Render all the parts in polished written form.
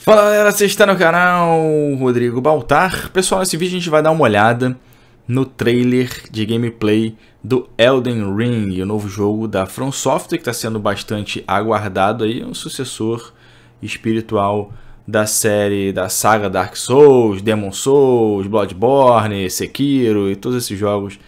Fala galera, você está no canal Rodrigo Baltar. Pessoal, nesse vídeo a gente vai dar uma olhada no trailer de gameplay do Elden Ring, o novo jogo da FromSoftware, que está sendo bastante aguardado aí, um sucessor espiritual da série, da saga Dark Souls, Demon Souls, Bloodborne, Sekiro e todos esses jogos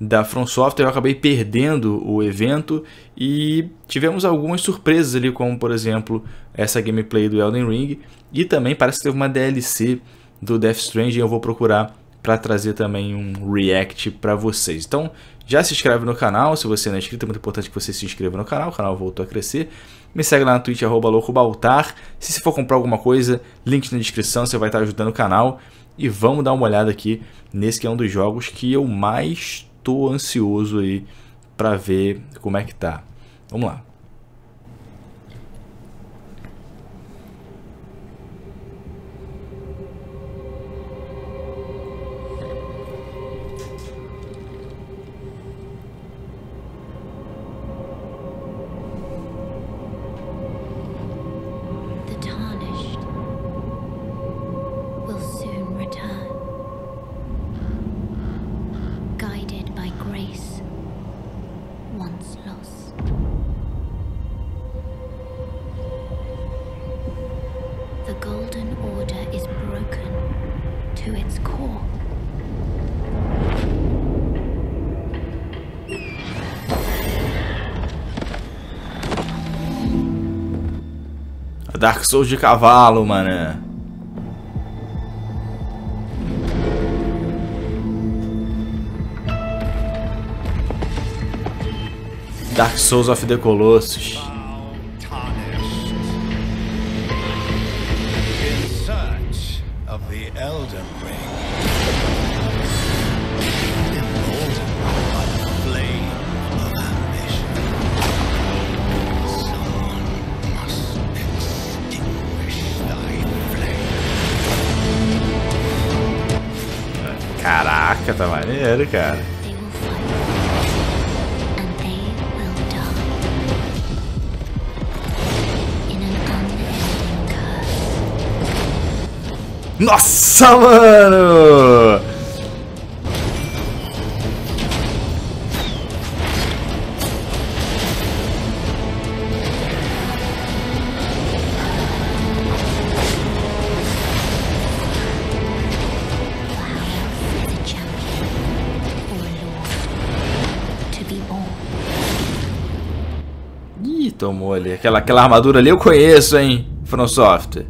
da FromSoftware. Eu acabei perdendo o evento e tivemos algumas surpresas ali, como por exemplo essa gameplay do Elden Ring, e também parece que teve uma DLC do Death Strange, e eu vou procurar para trazer também um react para vocês. Então já se inscreve no canal, se você não é inscrito, é muito importante que você se inscreva no canal, o canal voltou a crescer. Me segue lá na Twitch, @loucobaltar. Se você for comprar alguma coisa, link na descrição, você vai estar ajudando o canal. E vamos dar uma olhada aqui nesse que é um dos jogos que eu mais tô ansioso aí para ver como é que tá. Vamos lá. Dark Souls de cavalo, mano. Dark Souls of the Colossus. Caraca, tá maneiro, cara. Nossa, mano! Tomou ali. Aquela armadura ali eu conheço, hein? FromSoftware.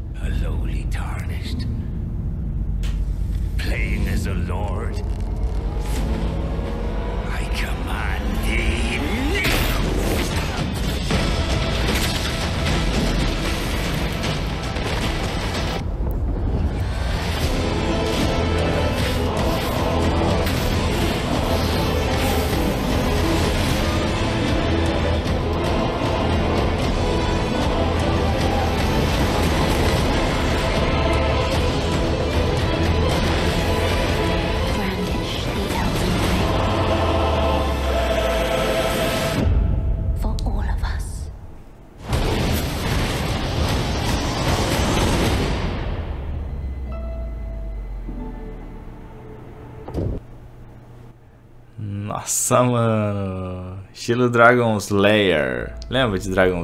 Nossa, mano. Estilo Dragon Slayer. Lembra de Dragon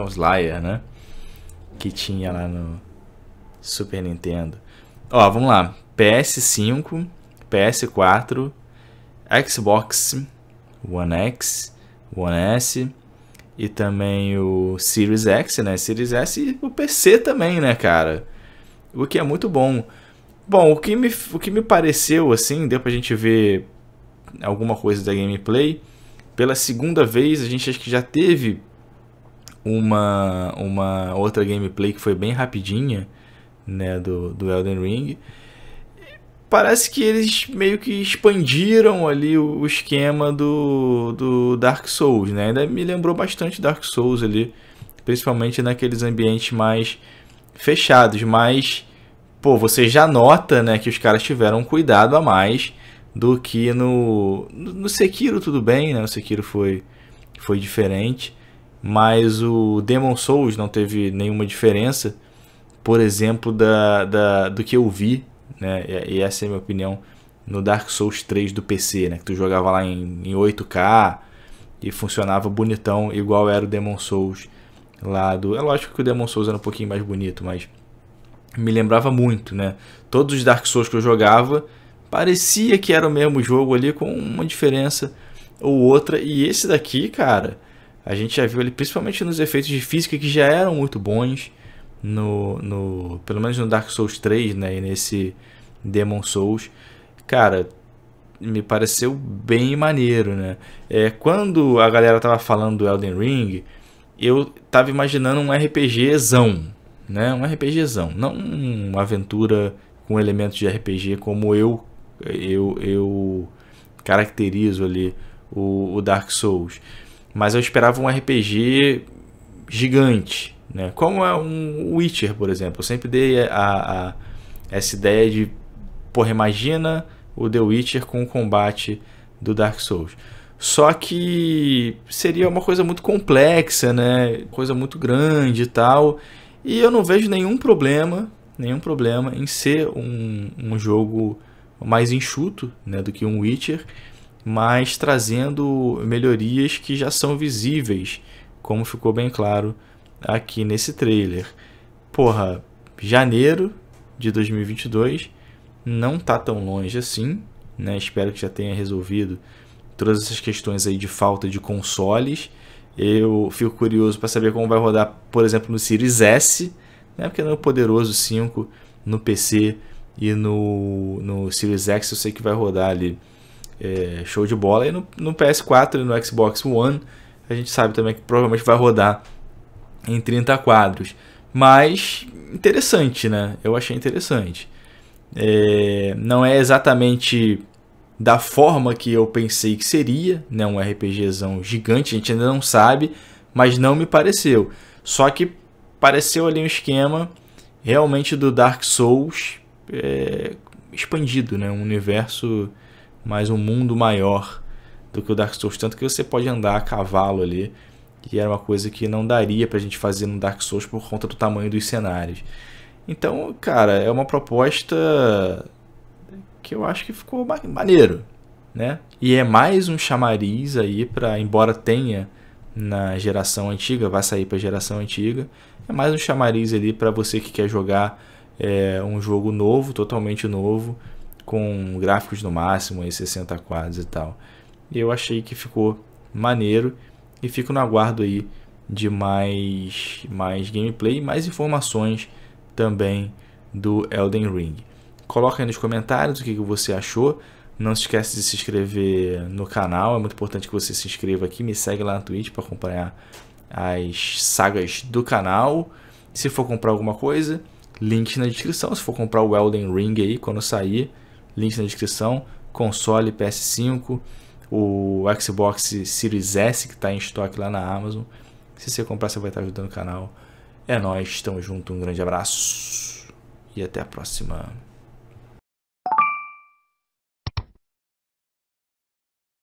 Slayer, né? Que tinha lá no Super Nintendo. Ó, vamos lá. PS5, PS4, Xbox One X, One S e também o Series X, né? Series S e o PC também, né, cara? O que é muito bom. Bom, o que me pareceu, assim, deu pra gente ver alguma coisa da gameplay. Pela segunda vez, a gente acho que já teve uma outra gameplay que foi bem rapidinha, né, do Elden Ring. Parece que eles meio que expandiram ali o esquema do Dark Souls, né? Ainda me lembrou bastante Dark Souls ali, principalmente naqueles ambientes mais fechados, mas pô, você já nota, né, que os caras tiveram cuidado a mais do que no Sekiro. Tudo bem, né? O Sekiro foi diferente, mas o Demon Souls não teve nenhuma diferença por exemplo, do que eu vi, né? E essa é a minha opinião, no Dark Souls 3 do PC, né? Que tu jogava lá em 8K e funcionava bonitão, igual era o Demon Souls lá do... É lógico que o Demon Souls era um pouquinho mais bonito, mas me lembrava muito, né? Todos os Dark Souls que eu jogava parecia que era o mesmo jogo ali, com uma diferença ou outra. E esse daqui, cara, a gente já viu ele principalmente nos efeitos de física, que já eram muito bons pelo menos no Dark Souls 3, né? E nesse Demon Souls, cara, me pareceu bem maneiro, né? Quando a galera tava falando do Elden Ring, eu tava imaginando um RPGzão, né? Um RPGzão, não uma aventura com elementos de RPG como eu caracterizo ali o Dark Souls. Mas eu esperava um RPG gigante, né? Como é um Witcher, por exemplo. Eu sempre dei essa ideia de, porra, imagina o The Witcher com o combate do Dark Souls. Só que seria uma coisa muito complexa, né? Coisa muito grande e tal. E eu não vejo nenhum problema em ser um jogo mais enxuto, né, do que um Witcher, mas trazendo melhorias que já são visíveis, como ficou bem claro aqui nesse trailer. Porra, janeiro de 2022 não tá tão longe assim, né? Espero que já tenha resolvido todas essas questões aí de falta de consoles. Eu fico curioso para saber como vai rodar, por exemplo, no Series S, né? Porque no poderoso 5, no PC e no Series X eu sei que vai rodar ali show de bola. E no PS4 e no Xbox One a gente sabe também que provavelmente vai rodar em 30 quadros. Mas interessante, né? Eu achei interessante. Não é exatamente da forma que eu pensei que seria, né? Um RPGzão gigante, a gente ainda não sabe, mas não me pareceu. Só que pareceu ali um esquema realmente do Dark Souls expandido, né? Um universo, mais um mundo maior do que o Dark Souls, tanto que você pode andar a cavalo ali, que era uma coisa que não daria pra gente fazer no Dark Souls por conta do tamanho dos cenários. Então, cara, é uma proposta que eu acho que ficou maneiro, né? E é mais um chamariz aí pra, embora tenha na geração antiga, vai sair pra geração antiga, é mais um chamariz ali pra você que quer jogar um jogo novo, totalmente novo, com gráficos no máximo, aí 60 quadros e tal. Eu achei que ficou maneiro e fico no aguardo aí de mais gameplay e mais informações também do Elden Ring. Coloca aí nos comentários o que você achou. Não se esquece de se inscrever no canal, é muito importante que você se inscreva aqui. Me segue lá na Twitch para acompanhar as sagas do canal. Se for comprar alguma coisa, link na descrição. Se for comprar o Elden Ring aí, quando sair, link na descrição. Console PS5, o Xbox Series S que está em estoque lá na Amazon. Se você comprar, você vai estar ajudando o canal. É nóis, tamo junto, um grande abraço e até a próxima.